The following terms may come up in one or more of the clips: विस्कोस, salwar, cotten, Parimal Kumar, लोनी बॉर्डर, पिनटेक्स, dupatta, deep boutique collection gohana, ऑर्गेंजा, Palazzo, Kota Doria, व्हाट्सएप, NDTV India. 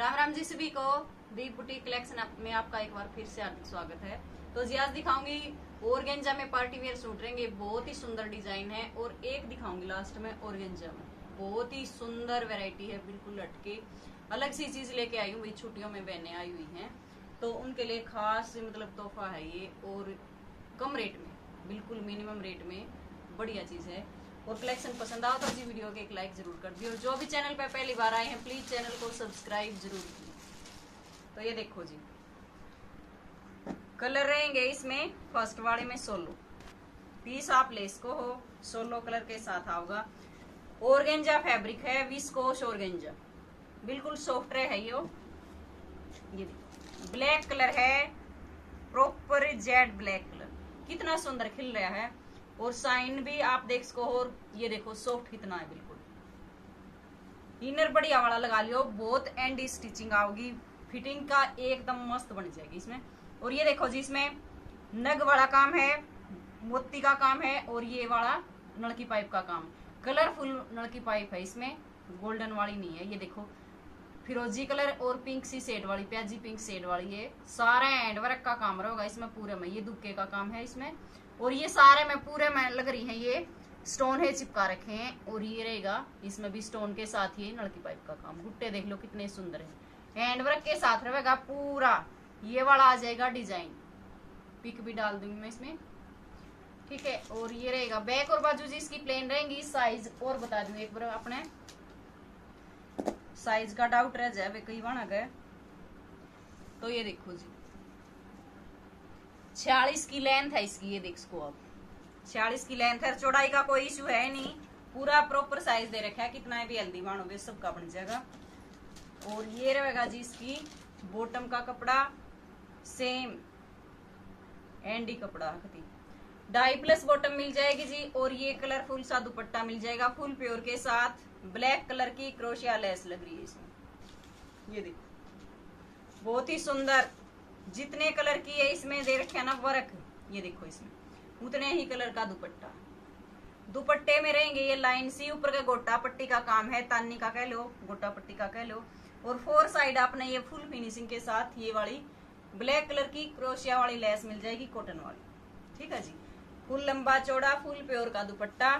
राम राम जी सभी को। दीप boutique collection में आपका एक बार फिर से हार्दिक स्वागत है। तो जी आज दिखाऊंगी ऑर्गेंजा में पार्टी वेयर सूट रहेंगे, बहुत ही सुंदर डिजाइन है। और एक दिखाऊंगी लास्ट में ऑर्गेंजा में, बहुत ही सुंदर वैरायटी है, बिल्कुल लटके अलग सी चीज लेके आई हूँ। भाई छुट्टियों में बहने आई हुई हैं तो उनके लिए खास मतलब तोहफा है ये, और कम रेट में, बिल्कुल मिनिमम रेट में बढ़िया चीज है। और कलेक्शन पसंद आओ तो जी वीडियो के एक लाइक जरूर कर दियो। जो भी चैनल पे पहली बार आए हैं प्लीज चैनल को सब्सक्राइब जरूर कीजिए। तो ये देखो जी, कलर रहेंगे इसमें फर्स्ट वाले में 16 पीस। आप लेस को हो 16 कलर के साथ आओगा। ऑर्गेंजा फैब्रिक है, विस्कोस ऑर्गेंजा, बिल्कुल सॉफ्ट है ये ब्लैक कलर है, प्रॉपर जेड ब्लैक कलर, कितना सुंदर खिल रहा है। और साइन भी आप देख सको, और ये देखो सॉफ्ट कितना है बिल्कुल। इनर बढ़िया वाला लगा लियो, बहुत एंड स्टिचिंग आओगी, फिटिंग का एकदम मस्त बन जाएगी इसमें। और ये देखो जी, इसमें नग वाला काम है, मोती का काम है, और ये वाला नलकी पाइप का काम, कलरफुल नलकी पाइप है इसमें, गोल्डन वाली नहीं है। ये देखो फिरोजी कलर और पिंक सी शेड वाली, प्याजी पिंक शेड वाली है। सारा एंड वर्क का काम रहेगा इसमें पूरे में, ये दुक्के का काम है इसमें। और ये सारे में पूरे में लग रही है, ये स्टोन है चिपका रखे हैं, और ये रहेगा इसमें भी स्टोन के साथ ही नलकी पाइप का काम। गुट्टे देख लो कितने सुंदर है, हैंड वर्क के साथ रहेगा पूरा। ये वाला आ जाएगा डिजाइन, पिक भी डाल दूंगी मैं इसमें, ठीक है। और ये रहेगा बैक और बाजू जी इसकी प्लेन रहेंगी। साइज और बता दूं एक बार, अपने साइज का डाउट रह जाए वे कई बना गए। तो ये देखो जी 46 की लेंथ है इसकी, ये देख सको आप 46 की लेंथ है। चौड़ाई का कोई इश्यू है नहीं, पूरा प्रॉपर साइज दे रखा है, कितना भी हल्दी मानोगे सबका बन जाएगा। और ये रहेगा जी इसकी बॉटम का कपड़ा, सेम एंडी कपड़ा, डाई प्लस बॉटम मिल जाएगी जी। और ये कलरफुल सा दुपट्टा मिल जाएगा फुल प्योर के साथ, ब्लैक कलर की क्रोशिया लेस लग रही है इसमें, ये देखो बहुत ही सुंदर। जितने कलर की है इसमें दे रखे ना वर्क, ये देखो इसमें उतने ही कलर का दुपट्टा। दुपट्टे में रहेंगे ये लाइन सी, ऊपर का गोटा पट्टी का काम है, तान्नी का कह लो, गोटा पट्टी का कह लो। और फोर साइड आपने ये फुल फिनिशिंग के साथ ये वाली ब्लैक कलर की क्रोशिया वाली लेस मिल जाएगी, कॉटन वाली, ठीक है जी। फुल लंबा चौड़ा फुल प्योर का दुपट्टा,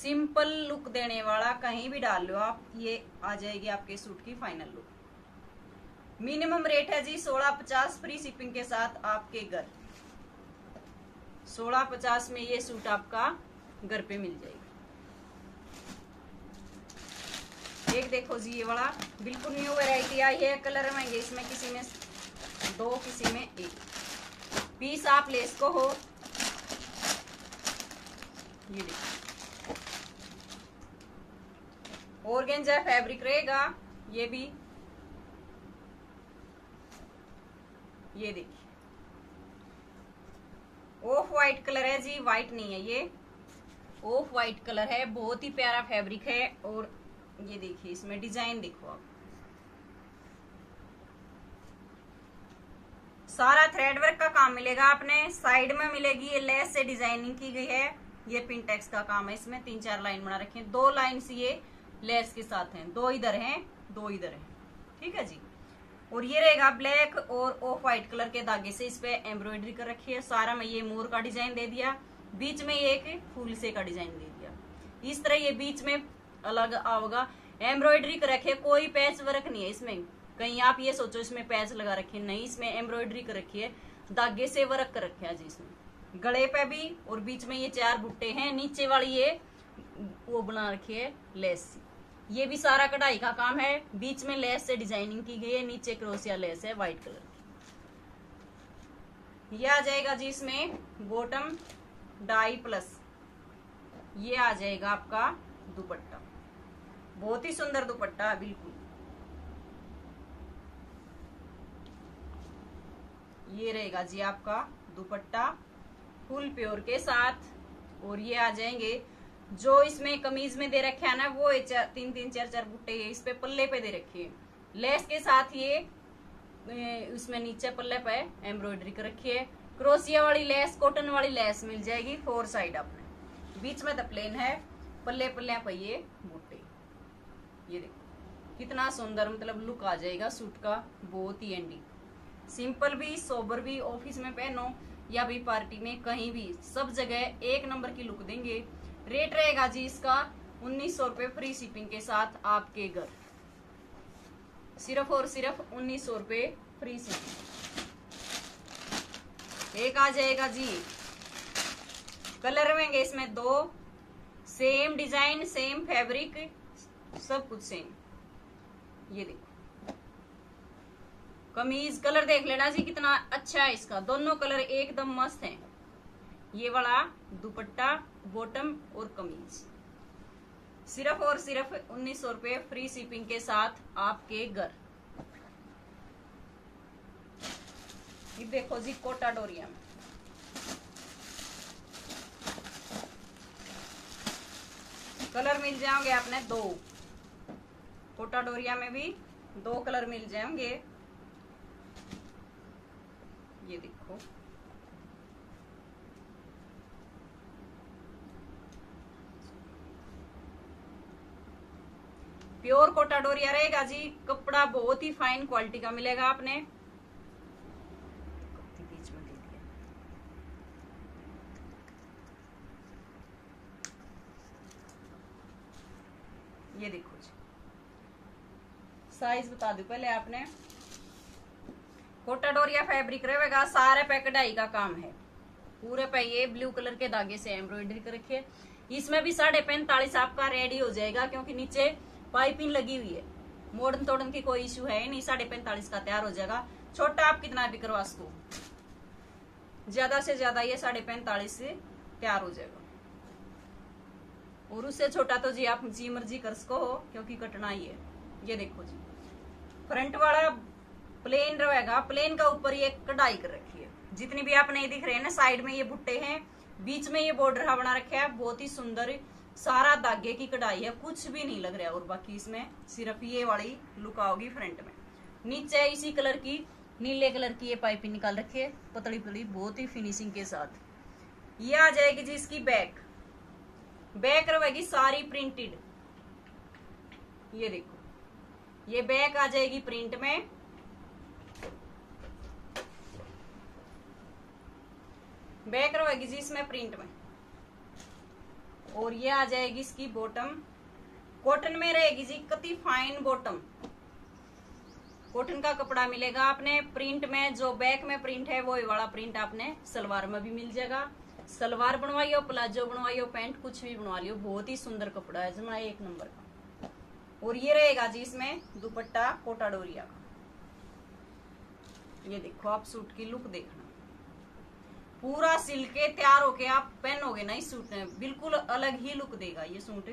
सिंपल लुक देने वाला, कहीं भी डाल लो आप, ये आ जाएगी आपके सूट की फाइनल लुक। मिनिमम रेट है जी 1650 फ्री शिपिंग के साथ आपके घर। 1650 में ये सूट आपका घर पे मिल जाएगी। एक देखो जी ये वाला बिल्कुल न्यू वैरायटी आई है, कलर में ये इसमें किसी में दो किसी में एक पीस आप लेस को हो। ये देखो ऑर्गेंजा फैब्रिक रहेगा ये भी, ये देखिए ऑफ व्हाइट कलर है जी, व्हाइट नहीं है ये, ऑफ व्हाइट कलर है, बहुत ही प्यारा फैब्रिक है। और ये देखिए इसमें डिजाइन देखो आप, सारा थ्रेड वर्क का काम मिलेगा, आपने साइड में मिलेगी ये लेस से डिजाइनिंग की गई है। ये पिनटेक्स का काम है इसमें, 3-4 लाइन बना रखे हैं, 2 लाइन ये लेस के साथ हैं, 2 इधर हैं 2 इधर हैं, ठीक है जी। और ये रहेगा ब्लैक और ऑफ व्हाइट कलर के धागे से इस पे एम्ब्रॉयडरी कर रखी है। सारा में ये मोर का डिजाइन दे दिया, बीच में ये एक फूल से का डिजाइन दे दिया, इस तरह ये बीच में अलग आओगा। एम्ब्रॉयडरी कर रखी है, कोई पैच वर्क नहीं है इसमें, कहीं आप ये सोचो इसमें पैच लगा रखे, नहीं, इसमें एम्ब्रॉयडरी कर रखी है, धागे से वर्क कर रखे है जी इसमें, गले पे भी। और बीच में ये 4 बुट्टे हैं, नीचे वाली ये वो बना रखी है लेस, ये भी सारा कढ़ाई का काम है, बीच में लेस से डिजाइनिंग की गई है, नीचे क्रोशिया लेस है व्हाइट कलर की। ये आ जाएगा जी इसमें बॉटम डाई प्लस, ये आ जाएगा आपका दुपट्टा, बहुत ही सुंदर दुपट्टा है बिल्कुल। ये रहेगा जी आपका दुपट्टा फुल प्योर के साथ। और ये आ जाएंगे जो इसमें कमीज में दे रखे है ना, वो 3-3, 4-4 बुट्टे इस पे पल्ले पे दे रखे हैं, लेस के साथ ये उसमें नीचे पल्ले पे एम्ब्रॉयडरी कर रखी है, क्रोशिया वाली लेस, कॉटन वाली लेस मिल जाएगी 4 साइड आपने, बीच में तो प्लेन है, पल्ले पल्ले पे ये बुट्टे, ये देखो कितना सुंदर मतलब लुक आ जाएगा सूट का, बहुत ही एंडी। सिंपल भी, सोबर भी, ऑफिस में पहनो या भी पार्टी में, कहीं भी, सब जगह एक नंबर की लुक देंगे। रेट रहेगा जी इसका 1900 रुपये फ्री शिपिंग के साथ आपके घर, सिर्फ और सिर्फ 1900 रुपये फ्री शिपिंग। एक आ जाएगा जी कलर में, इसमें दो, सेम डिजाइन, सेम फैब्रिक, सब कुछ सेम। ये देखो कमीज, कलर देख लेना जी कितना अच्छा है इसका, दोनों कलर एकदम मस्त हैं। ये वाला दुपट्टा, बॉटम और कमीज, सिर्फ और सिर्फ 1900 रुपये फ्री शिपिंग के साथ आपके घर। ये देखो जी कोटा डोरिया में, कलर मिल जाएंगे आपने दो, कोटा डोरिया में भी दो कलर मिल जाएंगे। ये देखो प्योर कोटा डोरिया रहेगा जी, कपड़ा बहुत ही फाइन क्वालिटी का मिलेगा। आपने ये देखो जी साइज बता दू पहले, आपने कोटा डोरिया फैब्रिक रहेगा, सारे पे कढ़ाई का काम है पूरे पे। ये ब्लू कलर के धागे से एम्ब्रॉयडरी कर रखी है। इसमें भी 45.5 आपका रेडी हो जाएगा, क्योंकि नीचे पाइपिंग लगी हुई है, मोड़न तोड़न की कोई इश्यू है नहीं। 45.5 का तैयार हो जाएगा, छोटा आप कितना भी करवा सको, ज्यादा से ज्यादा ये 45.5 से तैयार हो जाएगा, और उससे छोटा तो जी आप जी मर्जी कर सको, क्योंकि कटना ही है। ये देखो जी फ्रंट वाला प्लेन रहेगा, प्लेन का ऊपर ये कढ़ाई कर रखी है, जितनी भी आप नहीं दिख रहे हैं ना, साइड में ये भुट्टे हैं, बीच में ये बॉर्डर बना रखा है, बहुत ही सुंदर सारा धागे की कढ़ाई है, कुछ भी नहीं लग रहा है। और बाकी इसमें सिर्फ ये वाली लुक आओगी फ्रंट में। नीचे इसी कलर की नीले कलर की ये पाइपिंग निकाल रखी है, पतली पतली, बहुत ही फिनिशिंग के साथ। ये आ जाएगी जी इसकी बैक, बैक रहेगी सारी प्रिंटेड। ये देखो ये बैक आ जाएगी प्रिंट में, बैक रहेगी जी इसमें प्रिंट में। और ये आ जाएगी इसकी बॉटम, कॉटन में रहेगी जी, कति फाइन बॉटम, कॉटन का कपड़ा मिलेगा आपने प्रिंट में। जो बैक में प्रिंट है वो ये वाला प्रिंट आपने सलवार में भी मिल जाएगा, सलवार बनवाइयो, प्लाजो बनवाइयो, पैंट कुछ भी बनवा लियो, बहुत ही सुंदर कपड़ा है जमा, एक नंबर का। और ये रहेगा जी इसमें दुपट्टा कोटा डोरिया का। ये देखो आप सूट की लुक देखना, पूरा सिल के तैयार होके आप पहनोगे ना इस सूट में, बिल्कुल अलग ही लुक देगा ये सूट।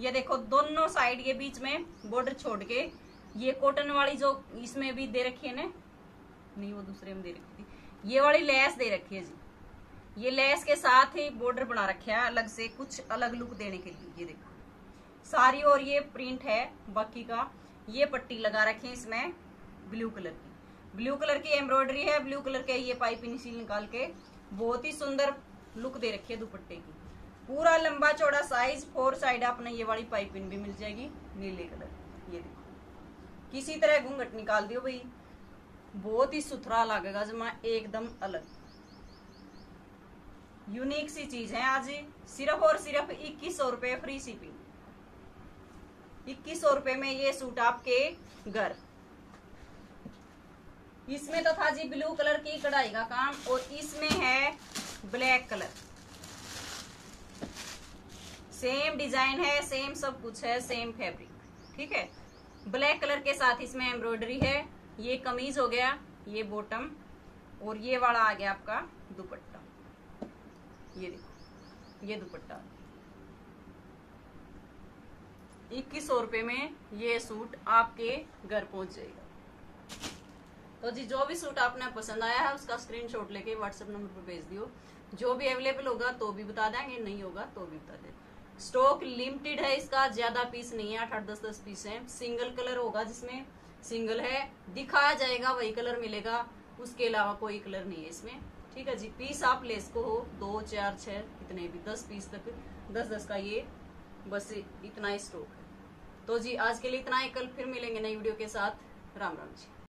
ये देखो दोनों साइड ये बीच में बॉर्डर छोड़ के, ये कॉटन वाली जो इसमें भी दे रखी है ना, नहीं वो दूसरे में दे रखी थी, ये वाली लेस दे रखी है जी, ये लेस के साथ ही बॉर्डर बना रखा है अलग से, कुछ अलग लुक देने के लिए। ये देखो सारी, और ये प्रिंट है बाकी का, ये पट्टी लगा रखी है इसमें ब्लू कलर की, ब्लू कलर की एम्ब्रॉयडरी है, ब्लू कलर के ये पाइपिंग सील निकाल के बहुत ही सुंदर लुक दे रखी है दुपट्टे की। पूरा लंबा चौड़ा साइज, 4 साइड आपने ये वाली पाइपिंग भी मिल जाएगी नीले कलर। ये देखो किसी तरह घूंघट निकाल दियो भाई, बहुत ही सुथरा लगेगा जमा, एकदम अलग यूनिक सी चीज है। आज सिर्फ और सिर्फ 2100 रुपये फ्री शिपिंग, 2100 रुपये में ये सूट आपके घर। इसमें तो था जी ब्लू कलर की कढ़ाई का काम, और इसमें है ब्लैक कलर, सेम डिजाइन है, सेम सब कुछ है, सेम फैब्रिक, ठीक है। ब्लैक कलर के साथ इसमें एम्ब्रॉयडरी है, ये कमीज हो गया, ये बॉटम, और ये वाला आ गया आपका दुपट्टा। ये देखो ये दुपट्टा 2100 रुपये में ये सूट आपके घर पहुंच जाएगा। तो जी जो भी सूट आपने पसंद आया है उसका स्क्रीनशॉट लेके व्हाट्सएप नंबर पर भेज दियो, जो भी अवेलेबल होगा तो भी बता देंगे, नहीं होगा तो भी बता देंगे। स्टॉक लिमिटेड है इसका, ज्यादा पीस नहीं है, 8-10 पीस है। सिंगल कलर होगा, जिसमें सिंगल है दिखाया जाएगा वही कलर मिलेगा, उसके अलावा कोई कलर नहीं है इसमें, ठीक है जी। पीस आप लेस को हो 2, 4, 6 कितने भी 10 पीस तक, 10-10 का ये बस इतना ही स्टॉक है। तो जी आज के लिए इतना ही, कल फिर मिलेंगे नई वीडियो के साथ। राम राम जी।